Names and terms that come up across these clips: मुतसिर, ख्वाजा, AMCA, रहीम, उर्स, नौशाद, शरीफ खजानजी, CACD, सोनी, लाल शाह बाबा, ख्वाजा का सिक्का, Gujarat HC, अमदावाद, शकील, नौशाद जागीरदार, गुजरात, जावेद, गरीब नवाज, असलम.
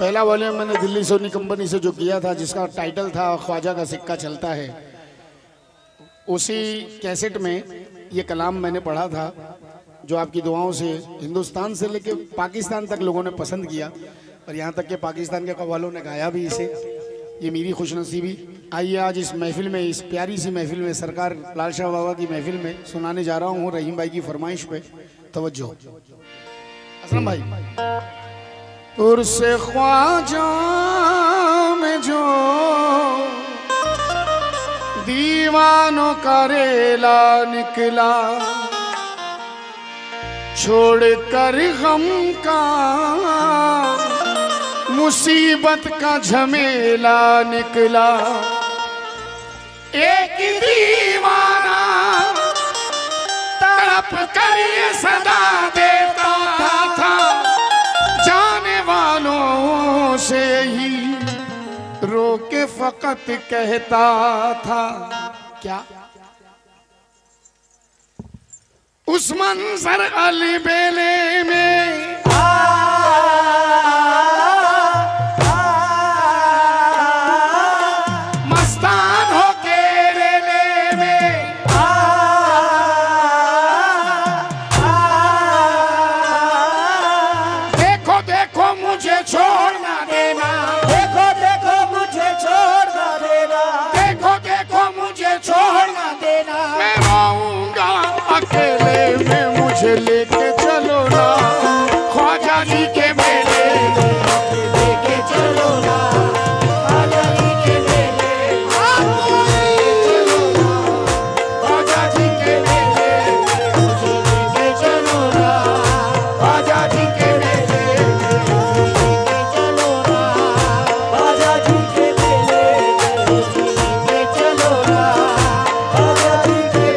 पहला वॉल्यूम मैंने Delhi सोनी company से जो किया था, जिसका टाइटल था ख्वाजा का सिक्का चलता है, उसी कैसेट में ये कलाम मैंने पढ़ा था, जो आपकी दुआओं से हिंदुस्तान से लेके पाकिस्तान तक लोगों ने पसंद किया, और यहाँ तक कि पाकिस्तान के कव्वालों ने गाया भी इसे। ये मेरी खुशनसीबी। आइए आज इस महफिल में, इस प्यारी सी महफिल में, सरकार लाल शाह बाबा की महफिल में सुनाने जा रहा हूँ रहीम भाई की फरमाइश पे तवज्जो। असलम भाई उर्से ख्वाजा में जो दीवानों का रेला निकला, छोड़ कर गम का मुसीबत का झमेला निकला। एक दीवाना तड़प कर ये सदा देता था, जाने वालों से ही रो के फकत कहता था, क्या उस मंजर अली बेले में लेके चलो ना, ख्वाजा जी के मेले में लेके चलो ना, ख्वाजा जी के मेले में चलो ना, ख्वाजा जी के मेले में चलो ना, ख्वाजा जी के मेले में चलो ना, ख्वाजा जी के मेले में चलो ना, ख्वाजा जी के मेले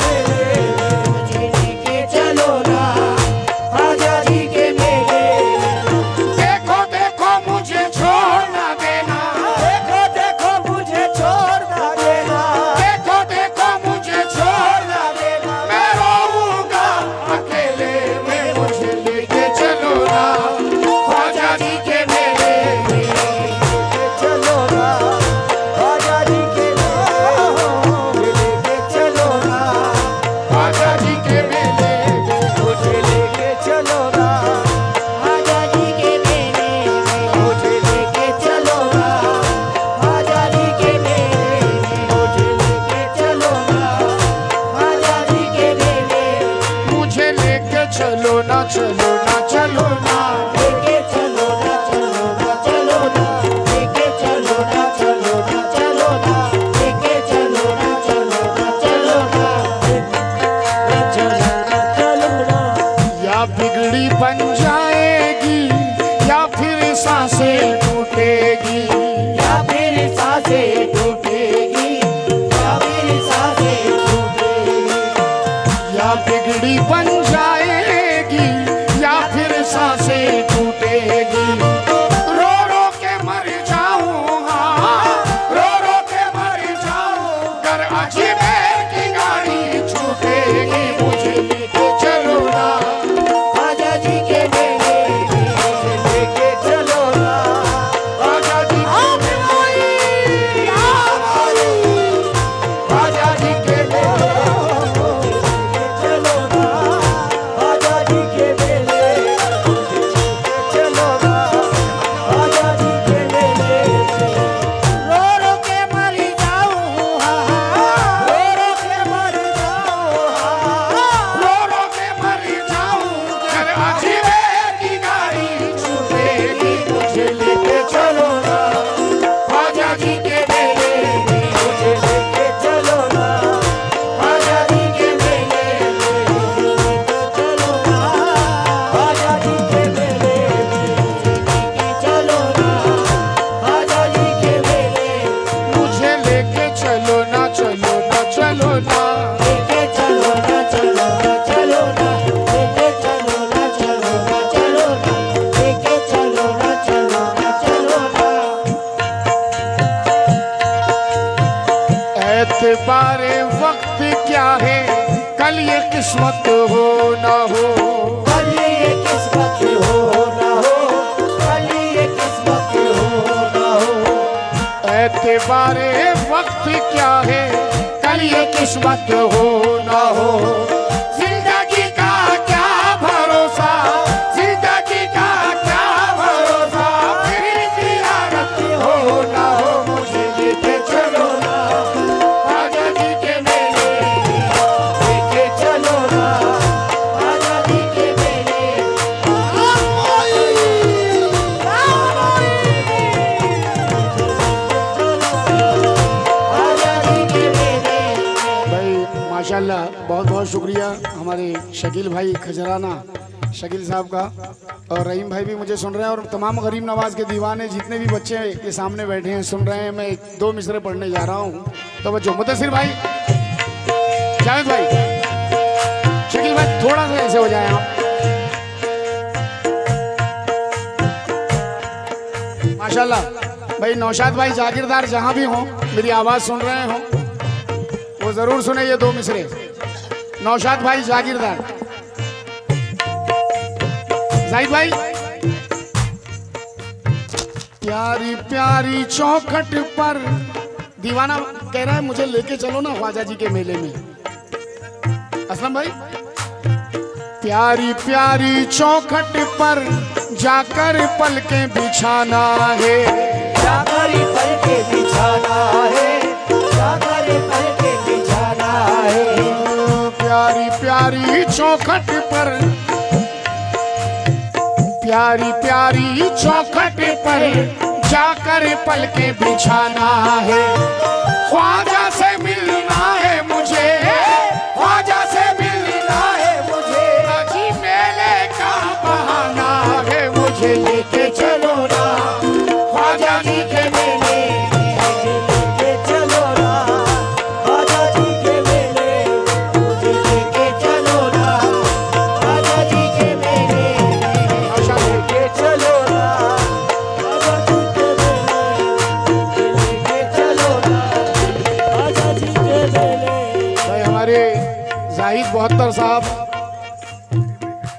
किस्मत हो ना हो, कल ये किस्मत के बारे वक्त क्या है, कल ये किस्मत हो ना हो, जिंदगी का क्या भरोसा, जिंदगी का क्या भरोसा, मेरी जियारत हो ना हो, मुझे लेके चलो ना आजादी के मेले, लेके चलो ना आजादी के मेले। माशाल्लाह, बहुत बहुत शुक्रिया हमारे शकील भाई खजराना शकील साहब का, और रहीम भाई भी मुझे सुन रहे हैं, और तमाम गरीब नवाज के दीवाने जितने भी बच्चे के सामने बैठे हैं सुन रहे हैं। मैं दो मिसरे पढ़ने जा रहा हूँ, तो बच्चों मुतसिर भाई, जावेद भाई, शकील भाई थोड़ा सा ऐसे हो जाए आप। माशाल्लाह भाई नौशाद भाई जागीरदार जहाँ भी हों, मेरी आवाज़ सुन रहे हों वो जरूर सुने ये दो मिसरे। नौशाद भाई जागीरदार, जाहिद भाई। प्यारी प्यारी चौखट पर दीवाना कह रहा है मुझे लेके चलो ना ख्वाजा जी के मेले में। असलम भाई, प्यारी प्यारी चौखट पर जाकर पलके बिछाना है, जाकर पलके बिछाना है, जाकर पलके बिछाना है। प्यारी प्यारी चौखट पर, प्यारी प्यारी चौखट पर जाकर पलके बिछाना है, ख्वाजा से मिलना है मुझे, ख्वाजा से मिलना है मुझे, अजी मेले का बहाना है, मुझे लेके चलो ना ख्वाजा जी के मेले,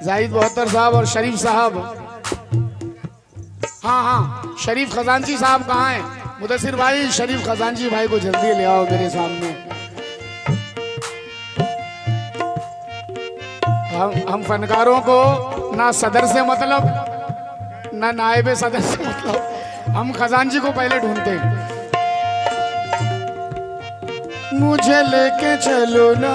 जाहिद बहत्तर साहब और शरीफ साहब। हाँ, शरीफ खजानजी साहब कहाँ हैं? मुदस्सिर भाई शरीफ खजानजी भाई को जल्दी ले आओ मेरे सामने। हम फनकारों को ना सदर से मतलब, ना नायब सदर से मतलब, हम खजानजी को पहले ढूंढते हैं। मुझे लेके चलो ना,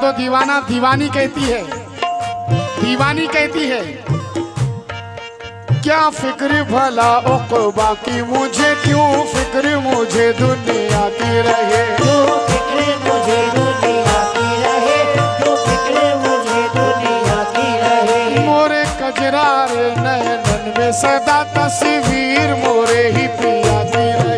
तो दीवाना दीवानी कहती है, दीवानी कहती है। क्या फिक्र भला उक़बा की, मुझे क्यों फिक्र मुझे दुनिया की रहे, क्यों फिक्र मुझे दुनिया की रहे, क्यों फिक्र मुझे दुनिया की रहे। मोरे कजरार नैनन में सदा तस्वीर मोरे ही पिया की रहे,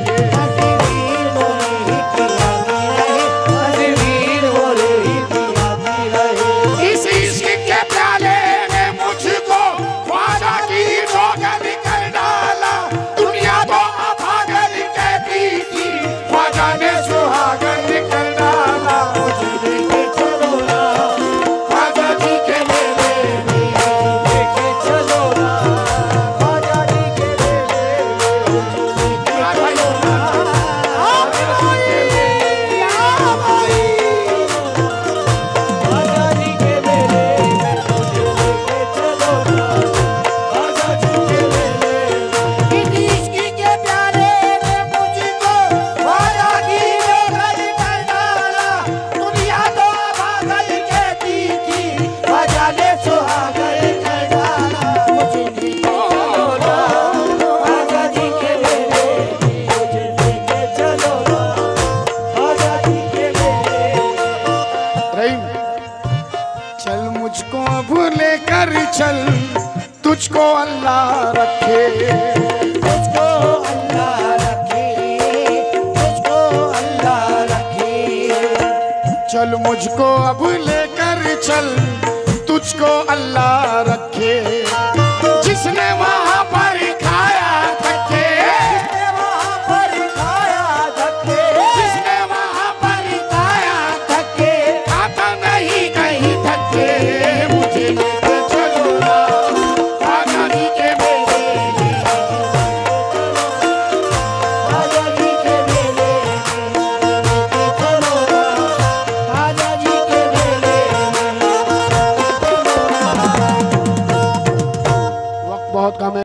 चल तुझको अल्लाह रखे, तुझको अल्लाह रखे, तुझको अल्लाह रखे। चल मुझको अब लेकर चल तुझको अल्लाह रखे।